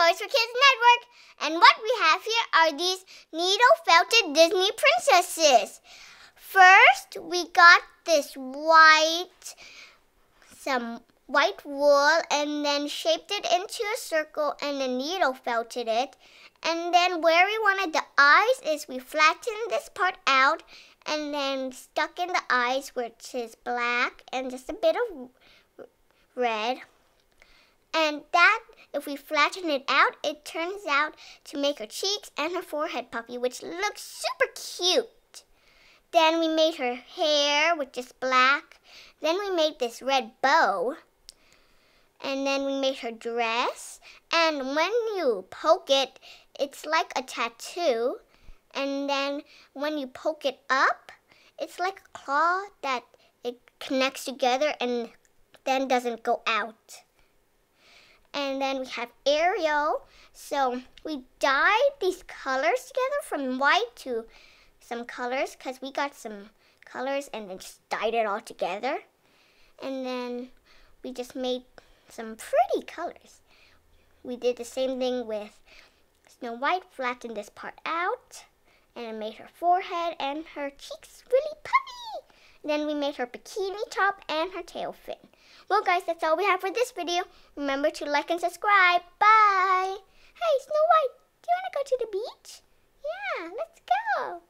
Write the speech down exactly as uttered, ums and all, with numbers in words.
Toys for Kids Network, and what we have here are these needle-felted Disney princesses. First, we got this white, some white wool, and then shaped it into a circle and then needle-felted it. And then where we wanted the eyes is we flattened this part out and then stuck in the eyes, which is black and just a bit of red. And that, if we flatten it out, it turns out to make her cheeks and her forehead puffy, which looks super cute. Then we made her hair, which is black. Then we made this red bow. And then we made her dress. And when you poke it, it's like a tattoo. And then when you poke it up, it's like a claw that it connects together and then doesn't go out. And then we have Ariel. So we dyed these colors together from white to some colors because we got some colors and then just dyed it all together. And then we just made some pretty colors. We did the same thing with Snow White, flattened this part out, and it made her forehead and her cheeks really puffy. Then we made her bikini top and her tail fin. Well, guys, that's all we have for this video. Remember to like and subscribe. Bye. Hey, Snow White, do you want to go to the beach? Yeah, let's go.